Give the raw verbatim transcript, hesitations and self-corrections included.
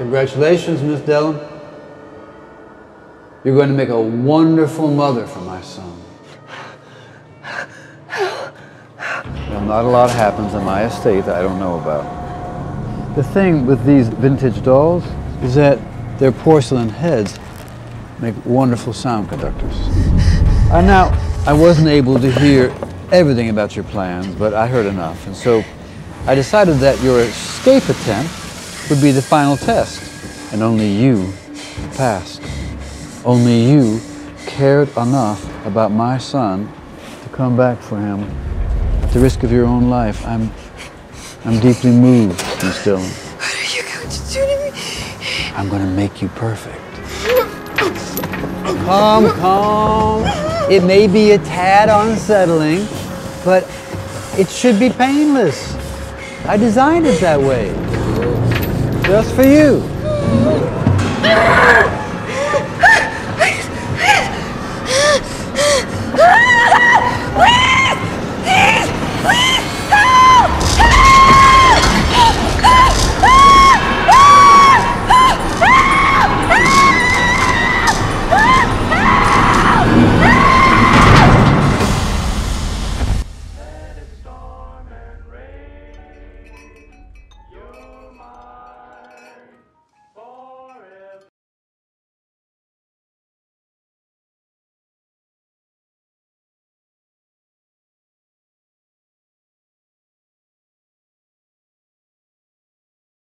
Congratulations, Miss Dillon. You're going to make a wonderful mother for my son. Well, not a lot happens on my estate that I don't know about. The thing with these vintage dolls is that their porcelain heads make wonderful sound conductors. And now, I wasn't able to hear everything about your plans, but I heard enough, and so I decided that your escape attempt would be the final test, and only you passed. Only you cared enough about my son to come back for him at the risk of your own life. I'm, I'm deeply moved, Miss Dillon. What are you going to do to me? I'm going to make you perfect. Calm, calm. It may be a tad unsettling, but it should be painless. I designed it that way, just for you.